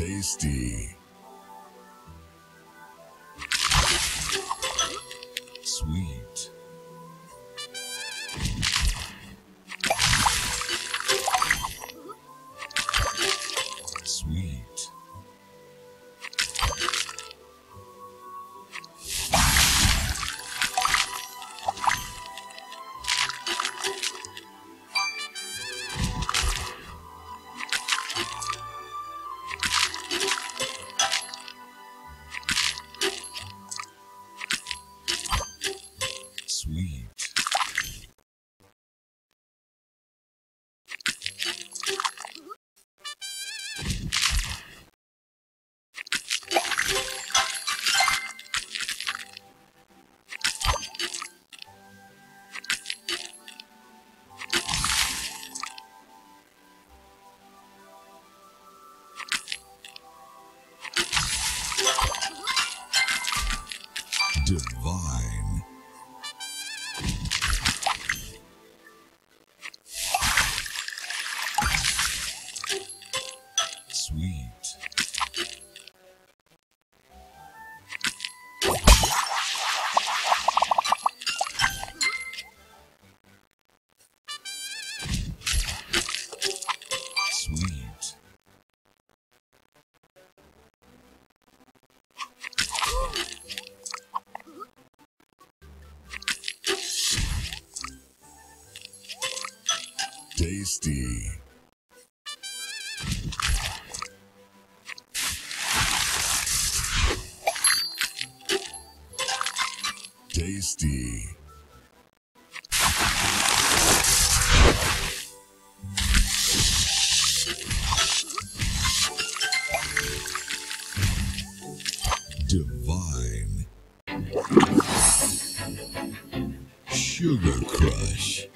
Tasty. Sweet. Sweet. Sweet. Divine. Sweet. Sweet. Tasty. Tasty. Divine. Sugar Crush.